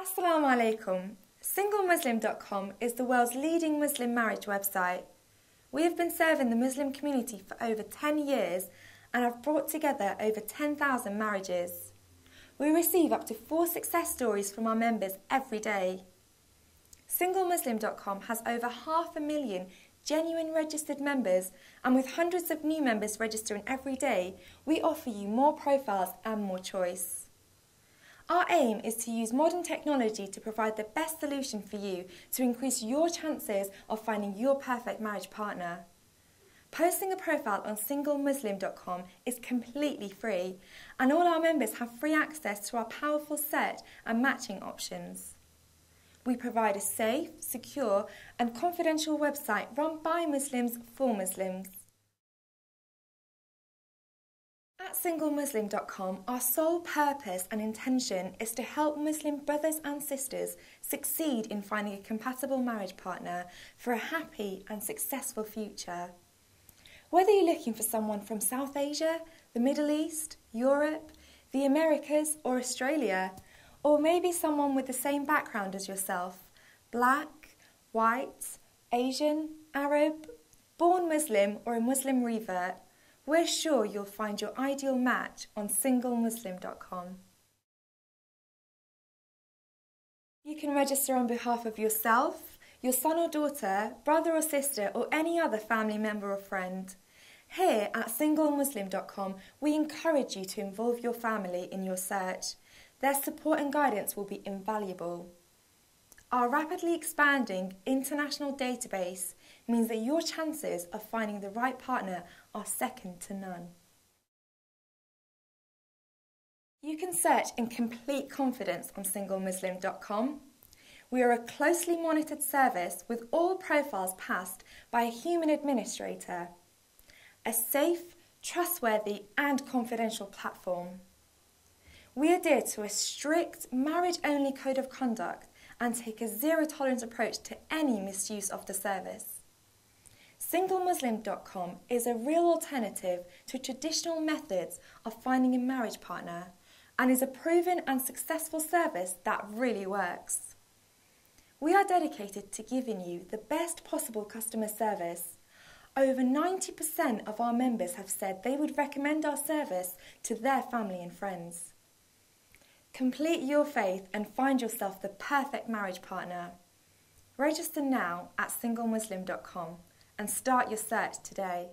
As-Salamu Alaykum. SingleMuslim.com is the world's leading Muslim marriage website. We have been serving the Muslim community for over 10 years and have brought together over 10,000 marriages. We receive up to 4 success stories from our members every day. SingleMuslim.com has over 500,000 genuine registered members, and with hundreds of new members registering every day, we offer you more profiles and more choice. Our aim is to use modern technology to provide the best solution for you to increase your chances of finding your perfect marriage partner. Posting a profile on SingleMuslim.com is completely free, and all our members have free access to our powerful search and matching options. We provide a safe, secure and confidential website run by Muslims for Muslims. At SingleMuslim.com, our sole purpose and intention is to help Muslim brothers and sisters succeed in finding a compatible marriage partner for a happy and successful future. Whether you're looking for someone from South Asia, the Middle East, Europe, the Americas or Australia, or maybe someone with the same background as yourself, black, white, Asian, Arab, born Muslim or a Muslim revert, we're sure you'll find your ideal match on SingleMuslim.com. You can register on behalf of yourself, your son or daughter, brother or sister, or any other family member or friend. Here at SingleMuslim.com, we encourage you to involve your family in your search. Their support and guidance will be invaluable. Our rapidly expanding international database means that your chances of finding the right partner are second to none. You can search in complete confidence on SingleMuslim.com. We are a closely monitored service with all profiles passed by a human administrator. A safe, trustworthy and confidential platform. We adhere to a strict marriage-only code of conduct and take a zero-tolerance approach to any misuse of the service. SingleMuslim.com is a real alternative to traditional methods of finding a marriage partner and is a proven and successful service that really works. We are dedicated to giving you the best possible customer service. Over 90% of our members have said they would recommend our service to their family and friends. Complete your faith and find yourself the perfect marriage partner. Register now at SingleMuslim.com and start your search today.